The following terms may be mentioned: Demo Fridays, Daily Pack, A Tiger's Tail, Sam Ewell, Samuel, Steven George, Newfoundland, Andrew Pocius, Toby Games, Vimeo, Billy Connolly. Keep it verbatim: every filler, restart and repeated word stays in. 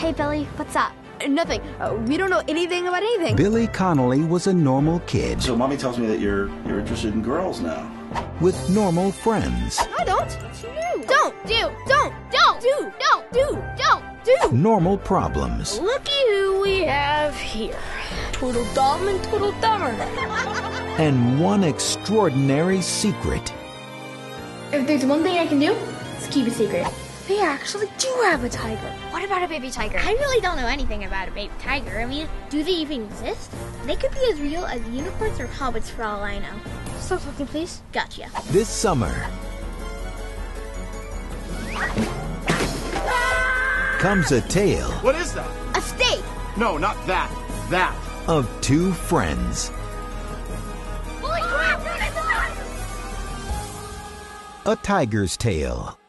Hey, Billy, what's up? Nothing. Uh, we don't know anything about anything. Billy Connolly was a normal kid. So mommy tells me that you're you're interested in girls now. With normal friends. I don't. Do. Don't. Do. Don't. Don't. Do. Don't. Do. Don't. Do. Normal problems. Looky who we have here. Twiddle dum and twiddle dumber. And one extraordinary secret. If there's one thing I can do, it's keep a secret. They actually do have a tiger. What about a baby tiger? I really don't know anything about a baby tiger. I mean, do they even exist? They could be as real as unicorns or hobbits for all I know. Stop talking, please. Gotcha. This summer comes a tale. What is that? A steak. No, not that. That. Of two friends. Holy crap! A Tiger's Tail.